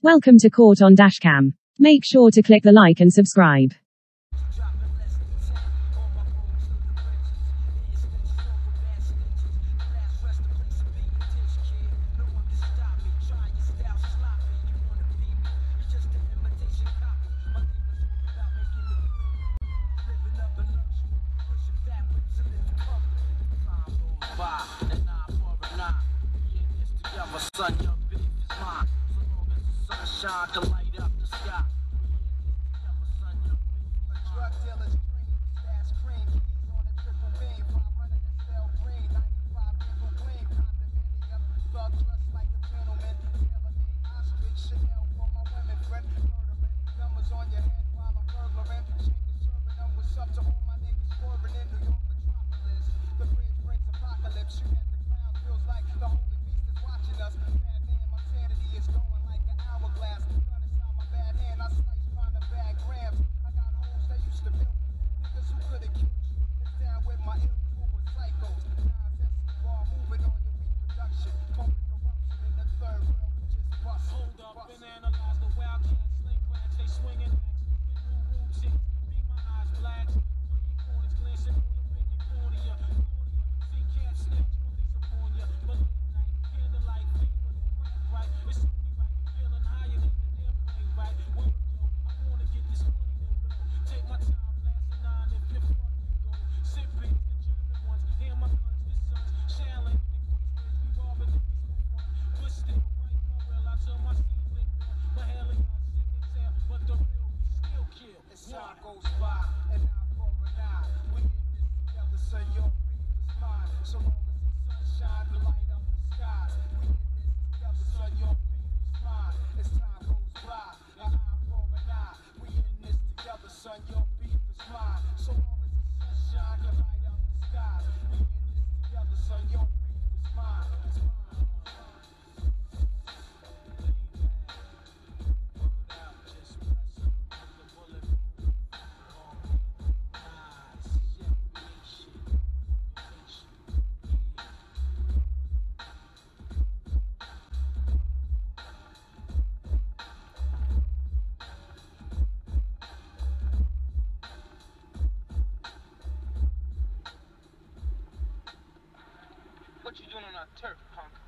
Welcome to Caught on Dashcam. Make sure to click the like and subscribe. What you doing on our turf, punk?